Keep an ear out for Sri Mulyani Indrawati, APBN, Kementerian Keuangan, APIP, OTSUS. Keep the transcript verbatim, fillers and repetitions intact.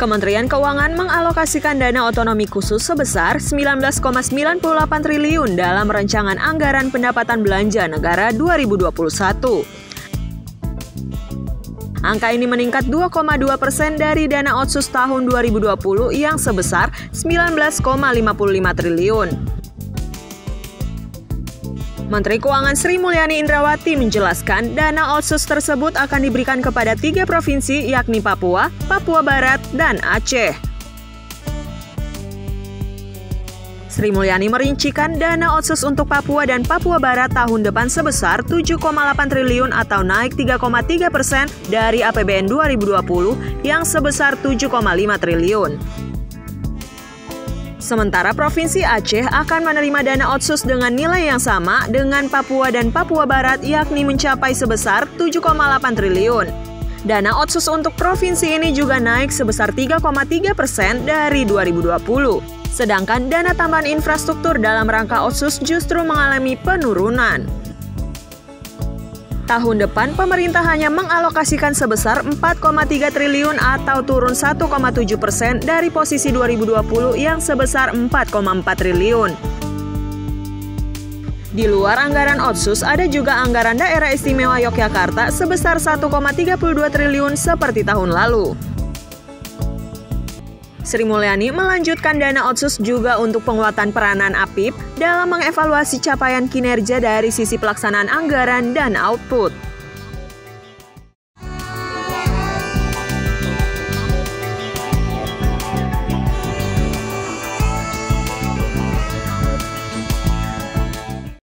Kementerian Keuangan mengalokasikan dana otonomi khusus sebesar sembilan belas koma sembilan delapan triliun dalam rancangan anggaran pendapatan belanja negara dua ribu dua puluh satu. Angka ini meningkat dua koma dua persen dari dana Otsus tahun dua ribu dua puluh yang sebesar sembilan belas koma lima lima triliun. Menteri Keuangan Sri Mulyani Indrawati menjelaskan dana Otsus tersebut akan diberikan kepada tiga provinsi yakni Papua, Papua Barat, dan Aceh. Sri Mulyani merincikan dana Otsus untuk Papua dan Papua Barat tahun depan sebesar tujuh koma delapan triliun atau naik tiga koma tiga persen dari A P B N dua ribu dua puluh yang sebesar tujuh koma lima triliun. Sementara Provinsi Aceh akan menerima dana Otsus dengan nilai yang sama dengan Papua dan Papua Barat yakni mencapai sebesar tujuh koma delapan triliun. Dana Otsus untuk provinsi ini juga naik sebesar tiga koma tiga persen dari dua ribu dua puluh. Sedangkan dana tambahan infrastruktur dalam rangka Otsus justru mengalami penurunan. Tahun depan pemerintah hanya mengalokasikan sebesar empat koma tiga triliun atau turun satu koma tujuh persen dari posisi dua ribu dua puluh yang sebesar empat koma empat triliun. Di luar anggaran Otsus ada juga anggaran Daerah Istimewa Yogyakarta sebesar satu koma tiga dua triliun seperti tahun lalu. Sri Mulyani melanjutkan dana Otsus juga untuk penguatan peranan A P I P dalam mengevaluasi capaian kinerja dari sisi pelaksanaan anggaran dan output.